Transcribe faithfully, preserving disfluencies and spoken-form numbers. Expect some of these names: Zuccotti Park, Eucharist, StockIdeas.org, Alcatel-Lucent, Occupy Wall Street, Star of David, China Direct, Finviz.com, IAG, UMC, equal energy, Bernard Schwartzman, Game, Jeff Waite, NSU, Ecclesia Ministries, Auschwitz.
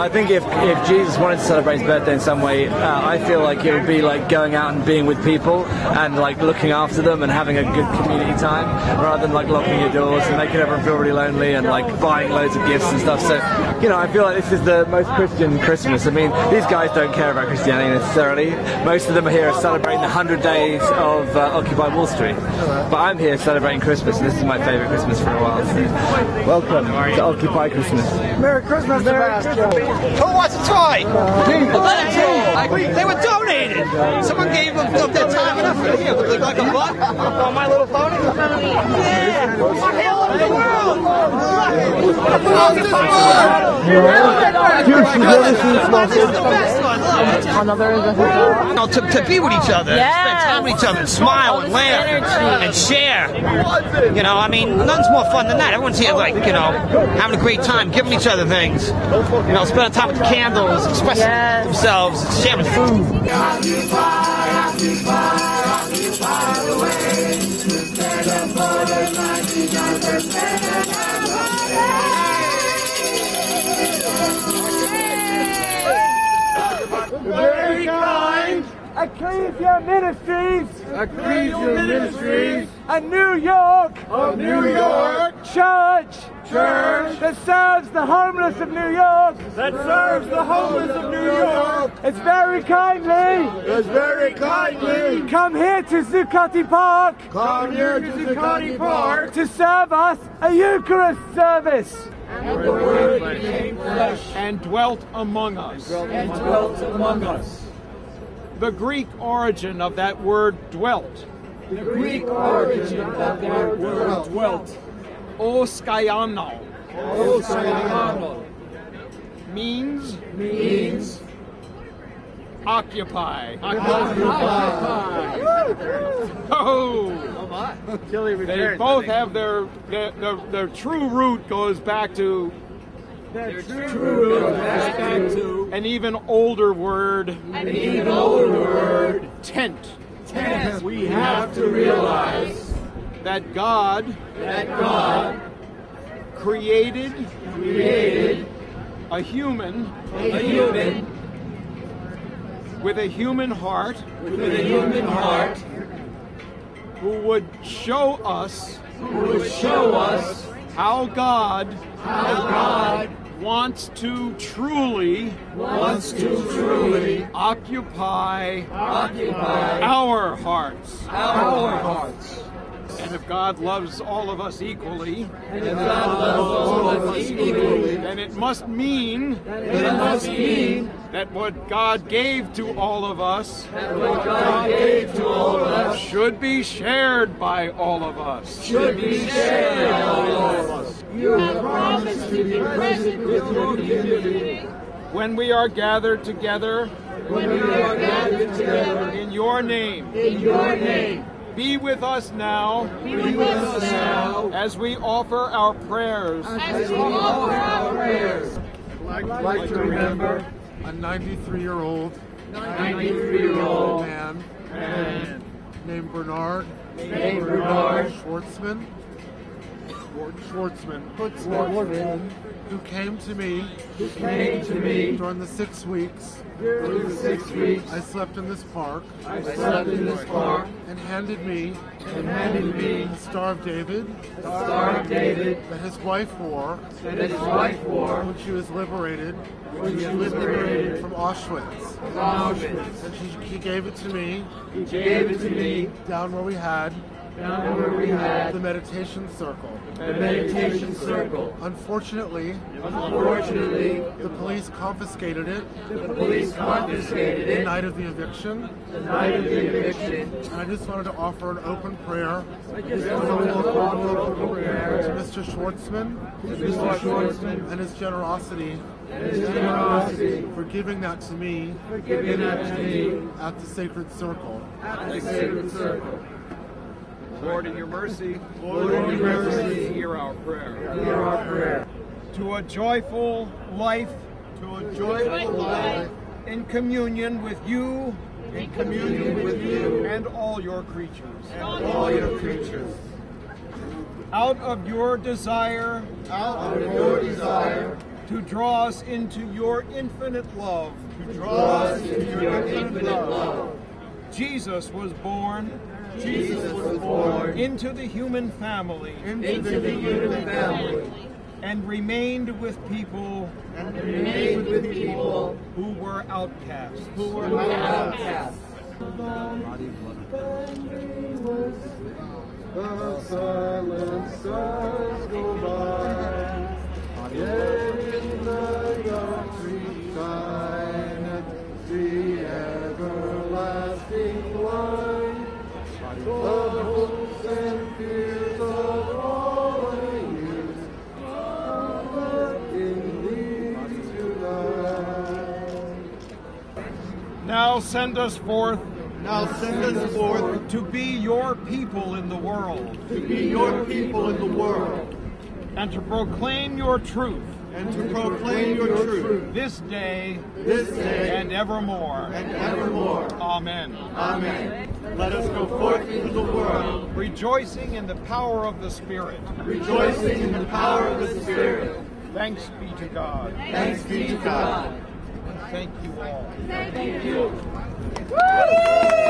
I think if, if Jesus wanted to celebrate his birthday in some way, uh, I feel like it would be like going out and being with people and like looking after them and having a good community time, rather than like locking your doors and making everyone feel really lonely and like buying loads of gifts and stuff. So, you know, I feel like this is the most Christian Christmas. I mean, these guys don't care about Christianity necessarily. Most of them are here celebrating the hundred days of uh, Occupy Wall Street. But I'm here celebrating Christmas, and this is my favourite Christmas for a while. So welcome to Occupy Christmas. Merry Christmas, Sebastian! Who wants a toy? People. Like, they were donated. Someone gave them their time enough for here. Look like a buck on my little phone. Yeah. What the hell in the world? This is the best one. Look. You know, to, to be with each other, yes. Spend time with each other, and smile and laugh and share. You know, I mean, nothing's more fun than that. Everyone's here, like, you know, having a great time, giving each other things. You know, spending time with the candles, expressing yes. themselves, sharing food. Very kind Ecclesia Ministries, Ecclesia Ministries, a New York, a New York church. Church that serves the homeless of New York. That serves the homeless of New York. It's very kindly. It's very kindly. Come here to Zuccotti Park. Come here to Zuccotti Park to serve us a Eucharist service. And the Word became flesh and dwelt among us. And dwelt among us. The Greek origin of that word dwelt. The Greek origin of that word dwelt. Oskayano. Oskayano means means occupy. Occupy. Oh! They both have their their, their their true root goes back to their true root back to an even older word. An even older word. Tent. Tent. We have to realize that God, that God created, created a human, a human with a human heart, with a human heart, who would show us, who would show us how God, how God wants to truly, wants to truly occupy, occupy our hearts, our hearts. And if God loves all of us equally, and if God loves all of us equally, then it must mean, then it must mean that what God gave to all of us, that what God gave to all of us, should be shared by all of us. Should be shared by all of us. You have promised to be present with your community when we are gathered together. When we are gathered together in your name. In your name. Be with us now, be with us now, as we offer our prayers, as we offer our prayers. I'd like to remember a ninety-three-year-old, ninety-three-year-old man, man named Bernard, named Bernard Schwartzman, Schwartzman, Schwartzman, who came to me, who came to me during the six weeks. During the six weeks, I slept in this park. I slept in this park, and handed me, and handed me the Star of David, the Star of David that his wife wore, that his wife wore when she was liberated, when she was liberated from Auschwitz. From Auschwitz, and she, she gave it to me. He gave it to me down where we had. Down where we had the meditation circle. The meditation circle. Unfortunately, unfortunately, the police confiscated it. The police confiscated it. The night of the eviction. The night of the eviction. And I just wanted to offer an open prayer. I just wanted to offer an open prayer to Mister Schwartzman. To Mister Schwartzman and his generosity. And his generosity for giving that to me. For giving that to me at the sacred circle. At the sacred circle. Lord, in your mercy, Lord, in your mercy, hear our prayer. Hear our prayer. To a joyful life, to a joyful life, in communion with you, in communion with you and all your creatures. And all your creatures. Out of your desire, out of your desire, to draw us into your infinite love, to draw us into your infinite love, Jesus was born. Jesus was born into the human family, into the human family, and remained with people, and remained with people who were outcasts, who were outcasts. The silent stars go by, yet in the dark we shine at the everlasting light. The hopes and fears of all the years are but in these tonight. Now send us forth. Now send us forth to be your people in the world, to be your people in the world, and to proclaim your truth, and to proclaim your truth this day, this day, and evermore, and evermore. Amen. Amen. Let us go forth into the world, rejoicing in the power of the Spirit, rejoicing in the power of the Spirit. Thanks be to God. Thanks be to God. Thank you all. Thank you. Woo!